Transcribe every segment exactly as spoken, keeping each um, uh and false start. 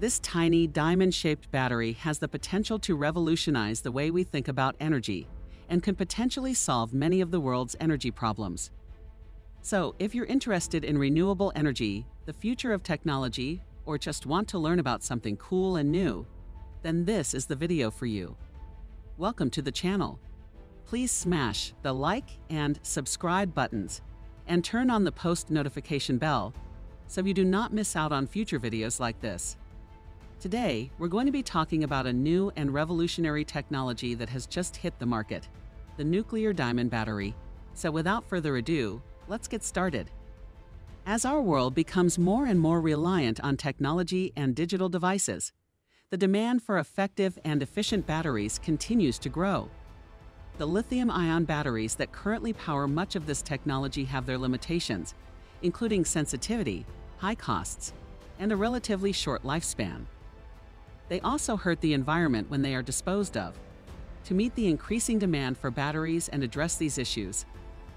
This tiny, diamond-shaped battery has the potential to revolutionize the way we think about energy and can potentially solve many of the world's energy problems. So, if you're interested in renewable energy, the future of technology, or just want to learn about something cool and new, then this is the video for you. Welcome to the channel. Please smash the like and subscribe buttons and turn on the post notification bell so you do not miss out on future videos like this. Today, we're going to be talking about a new and revolutionary technology that has just hit the market, the nuclear diamond battery. So without further ado, let's get started. As our world becomes more and more reliant on technology and digital devices, the demand for effective and efficient batteries continues to grow. The lithium-ion batteries that currently power much of this technology have their limitations, including sensitivity, high costs, and a relatively short lifespan. They also hurt the environment when they are disposed of. To meet the increasing demand for batteries and address these issues,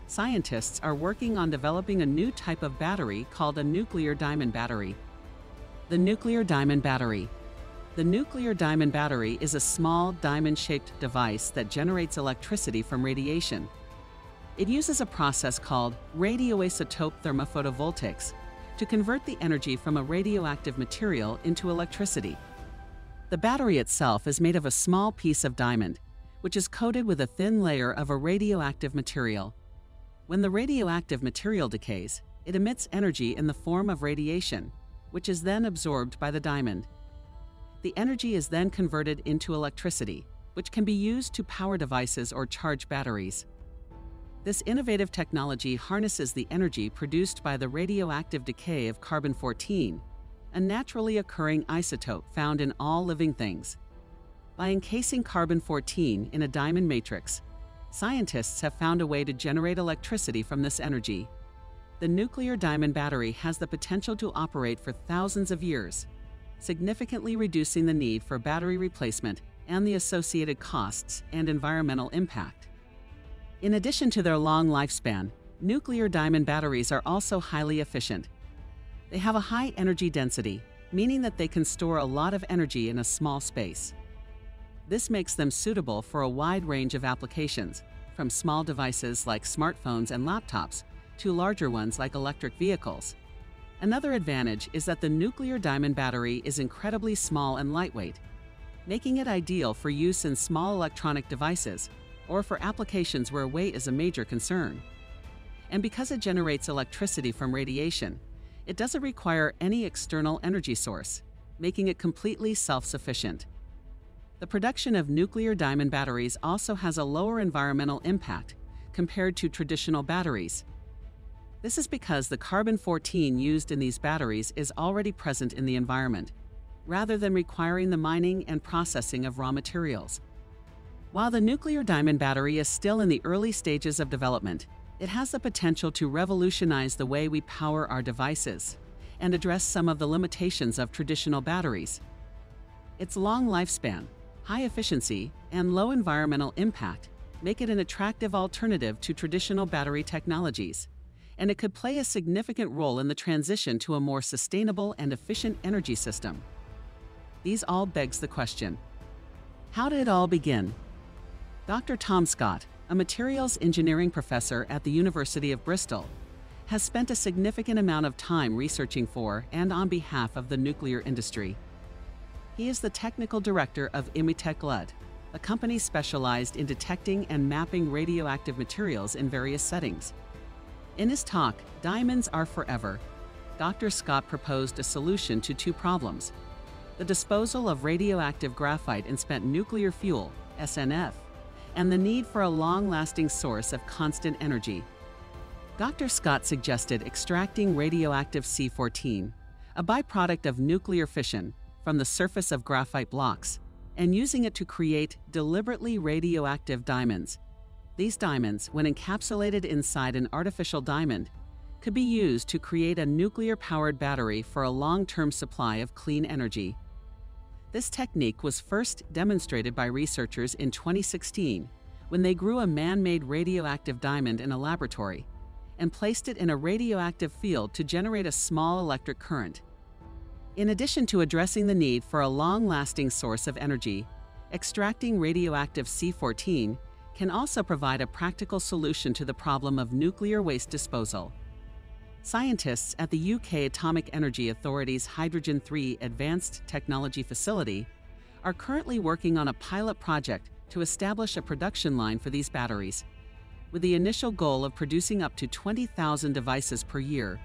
scientists are working on developing a new type of battery called a nuclear diamond battery. The nuclear diamond battery. The nuclear diamond battery is a small, diamond-shaped device that generates electricity from radiation. It uses a process called radioisotope thermophotovoltaics to convert the energy from a radioactive material into electricity. The battery itself is made of a small piece of diamond, which is coated with a thin layer of a radioactive material. When the radioactive material decays, it emits energy in the form of radiation, which is then absorbed by the diamond. The energy is then converted into electricity, which can be used to power devices or charge batteries. This innovative technology harnesses the energy produced by the radioactive decay of carbon fourteen, a naturally occurring isotope found in all living things. By encasing carbon fourteen in a diamond matrix, scientists have found a way to generate electricity from this energy. The nuclear diamond battery has the potential to operate for thousands of years, significantly reducing the need for battery replacement and the associated costs and environmental impact. In addition to their long lifespan, nuclear diamond batteries are also highly efficient. They have a high energy density, meaning that they can store a lot of energy in a small space. This makes them suitable for a wide range of applications, from small devices like smartphones and laptops to larger ones like electric vehicles. Another advantage is that the nuclear diamond battery is incredibly small and lightweight, making it ideal for use in small electronic devices or for applications where weight is a major concern. And because it generates electricity from radiation, it doesn't require any external energy source, making it completely self-sufficient. The production of nuclear diamond batteries also has a lower environmental impact compared to traditional batteries. This is because the carbon fourteen used in these batteries is already present in the environment, rather than requiring the mining and processing of raw materials. While the nuclear diamond battery is still in the early stages of development, it has the potential to revolutionize the way we power our devices and address some of the limitations of traditional batteries. Its long lifespan, high efficiency, and low environmental impact make it an attractive alternative to traditional battery technologies, and it could play a significant role in the transition to a more sustainable and efficient energy system. These all begs the question, how did it all begin? Doctor Tom Scott, a materials engineering professor at the University of Bristol, has spent a significant amount of time researching for and on behalf of the nuclear industry. He is the technical director of Imitech Ltd, a company specialized in detecting and mapping radioactive materials in various settings. In his talk, "Diamonds Are Forever," Doctor Scott proposed a solution to two problems: the disposal of radioactive graphite and spent nuclear fuel, S N F, and the need for a long-lasting source of constant energy. Doctor Scott suggested extracting radioactive C fourteen, a byproduct of nuclear fission, from the surface of graphite blocks, and using it to create deliberately radioactive diamonds. These diamonds, when encapsulated inside an artificial diamond, could be used to create a nuclear-powered battery for a long-term supply of clean energy. This technique was first demonstrated by researchers in twenty sixteen, when they grew a man-made radioactive diamond in a laboratory and placed it in a radioactive field to generate a small electric current. In addition to addressing the need for a long-lasting source of energy, extracting radioactive C fourteen can also provide a practical solution to the problem of nuclear waste disposal. Scientists at the U K Atomic Energy Authority's Hydrogen three Advanced Technology Facility are currently working on a pilot project to establish a production line for these batteries, with the initial goal of producing up to twenty thousand devices per year,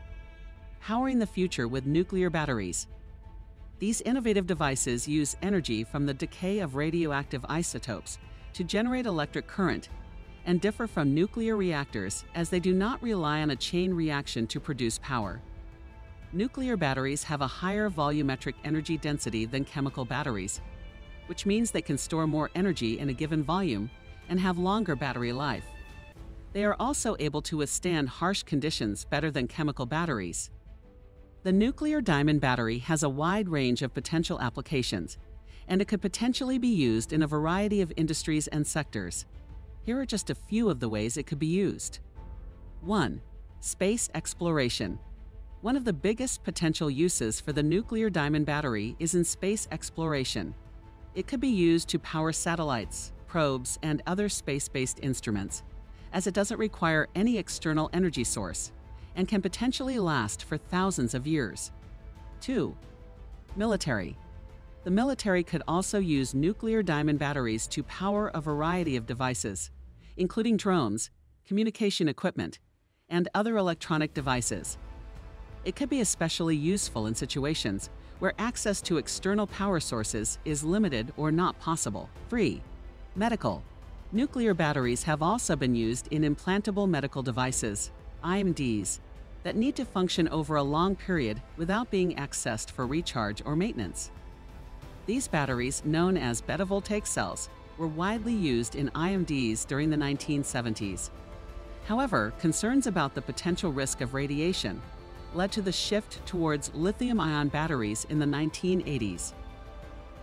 powering the future with nuclear batteries. These innovative devices use energy from the decay of radioactive isotopes to generate electric current and differ from nuclear reactors as they do not rely on a chain reaction to produce power. Nuclear batteries have a higher volumetric energy density than chemical batteries, which means they can store more energy in a given volume and have longer battery life. They are also able to withstand harsh conditions better than chemical batteries. The nuclear diamond battery has a wide range of potential applications, and it could potentially be used in a variety of industries and sectors. Here are just a few of the ways it could be used. one. Space exploration. One of the biggest potential uses for the nuclear diamond battery is in space exploration. It could be used to power satellites, probes, and other space-based instruments, as it doesn't require any external energy source and can potentially last for thousands of years. two. Military. The military could also use nuclear diamond batteries to power a variety of devices, including drones, communication equipment, and other electronic devices. It could be especially useful in situations where access to external power sources is limited or not possible. three. Medical. Nuclear batteries have also been used in implantable medical devices, I M Ds, that need to function over a long period without being accessed for recharge or maintenance. These batteries, known as betavoltaic cells, were widely used in I M Ds during the nineteen seventies. However, concerns about the potential risk of radiation led to the shift towards lithium-ion batteries in the nineteen eighties.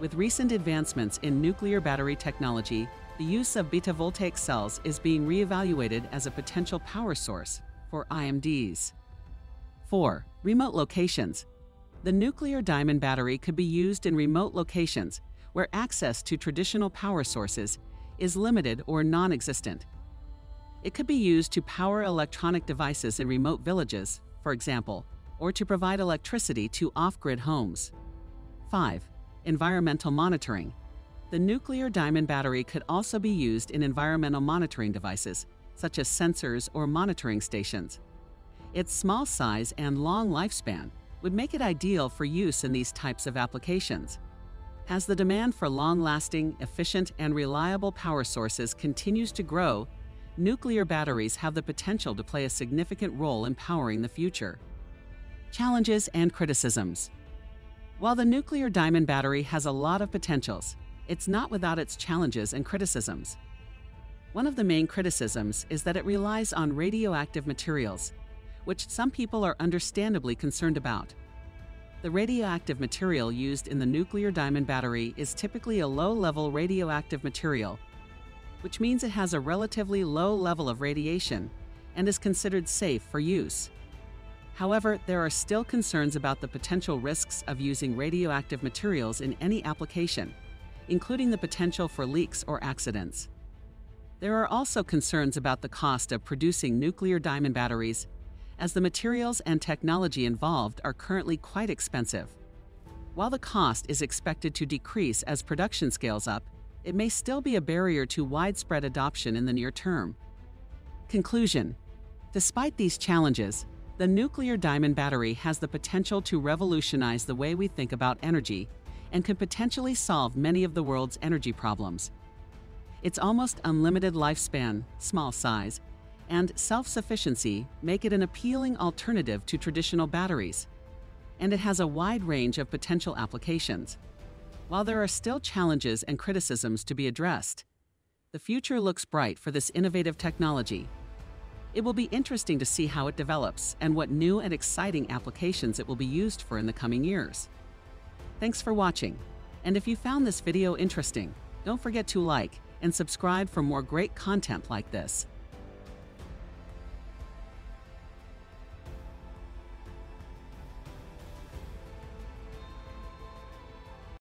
With recent advancements in nuclear battery technology, the use of betavoltaic cells is being reevaluated as a potential power source for I M Ds. four. Remote locations. The nuclear diamond battery could be used in remote locations where access to traditional power sources is limited or non-existent. It could be used to power electronic devices in remote villages, for example, or to provide electricity to off-grid homes. five. Environmental monitoring. The nuclear diamond battery could also be used in environmental monitoring devices, such as sensors or monitoring stations. Its small size and long lifespan would make it ideal for use in these types of applications. As the demand for long-lasting, efficient, and reliable power sources continues to grow, nuclear batteries have the potential to play a significant role in powering the future. Challenges and criticisms. While the nuclear diamond battery has a lot of potentials, it's not without its challenges and criticisms. One of the main criticisms is that it relies on radioactive materials, which some people are understandably concerned about. The radioactive material used in the nuclear diamond battery is typically a low-level radioactive material, which means it has a relatively low level of radiation and is considered safe for use. However, there are still concerns about the potential risks of using radioactive materials in any application, including the potential for leaks or accidents. There are also concerns about the cost of producing nuclear diamond batteries, as the materials and technology involved are currently quite expensive. While the cost is expected to decrease as production scales up, it may still be a barrier to widespread adoption in the near term. Conclusion. Despite these challenges, the nuclear diamond battery has the potential to revolutionize the way we think about energy and could potentially solve many of the world's energy problems. Its almost unlimited lifespan, small size, and self-sufficiency make it an appealing alternative to traditional batteries, and it has a wide range of potential applications. While there are still challenges and criticisms to be addressed, the future looks bright for this innovative technology. It will be interesting to see how it develops and what new and exciting applications it will be used for in the coming years. Thanks for watching, and if you found this video interesting, don't forget to like and subscribe for more great content like this.